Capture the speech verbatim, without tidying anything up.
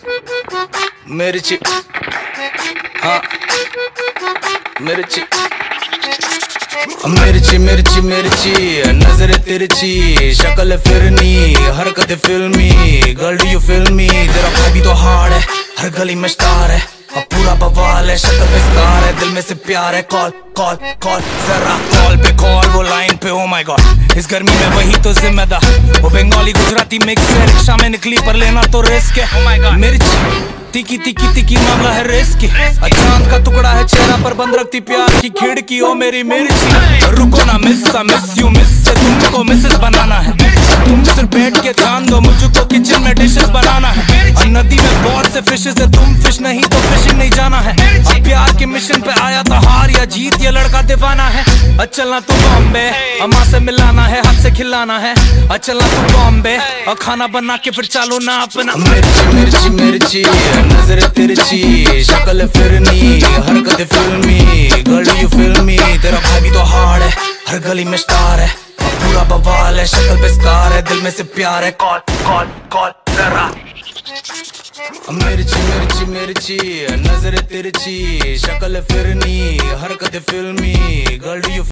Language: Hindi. मिर्ची हाँ मिर्ची मिर्ची मिर्ची मिर्ची नजर तिरछी शक्ल फिरनी हरकत फिल्मी गर्ल डू यू फिल्मी तेरा भाई भी तो हार्ड है हर गली में स्टार है अब पूरा बवाल है शक्ल पे स्कार है दिल में से प्यार है कॉल कॉल कॉल जरा कॉल पे कॉल वो लाइन पे ओ माय गॉड इस गर्मी में वही तो जिम्मेदार वो बंगाली गुजराती मिक्स है रिक्शा में निकली पर लेना तो रिस्क है मिर्ची तिकी तिकी तिकी मामला है रेस की अचानक का टुकड़ा है चेहरा पर बंद रखती प्यार की खिड़की ओ मेरी मिर्ची रुको ना मिस सा मिस यू मिस से तुमको मिसेस बनाना है तुम सिर्फ बैठ के ध्यान दो मुझको किचन में डिशेस बनाना है और नदी में बहुत से फिशेस है तुम फिश नहीं तो फिशिंग नहीं जाना है अब प्यार के मिशन पे आया था हार या जीत ये लड़का दीवाना है अचलना तू बॉम्बे अम्मा से मिलाना है हाथ से खिलाना है अचलना तू बॉम्बे और खाना बना के फिर चालो ना अपना मिर्ची मिर्ची मिर्ची नजर तिरछी शक्ल फिरनी हरकत फिल्मी गर्ल डू यू फिल्मी तेरा भाई भी तो हार्ड है हर गली में स्टार है पूरा बवाल है शक्ल पे स्कार है दिल में से प्यार है कॉल कॉल कॉल जरा मिर्ची मिर्ची मिर्ची नजर तिरछी शक्ल फिरनी हरकत फिल्मी गर्ल डू यू